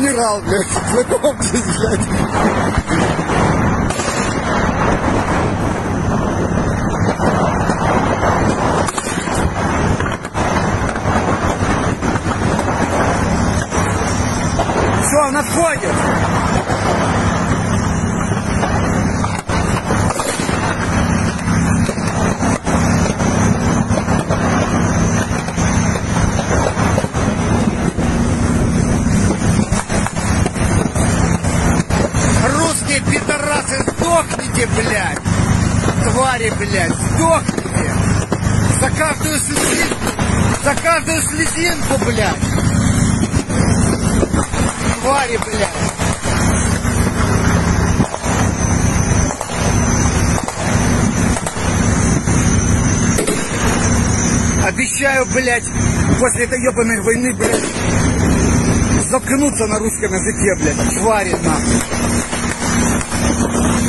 генерал, блядь, знакомьтесь, блядь. Все, она входит. Сдохните, блядь! Твари, блядь! Сдохните! За каждую слезинку, блядь! Твари, блядь! Обещаю, блядь, после этой ебаной войны, блядь, заткнуться на русском языке, блядь! Твари, нахуй!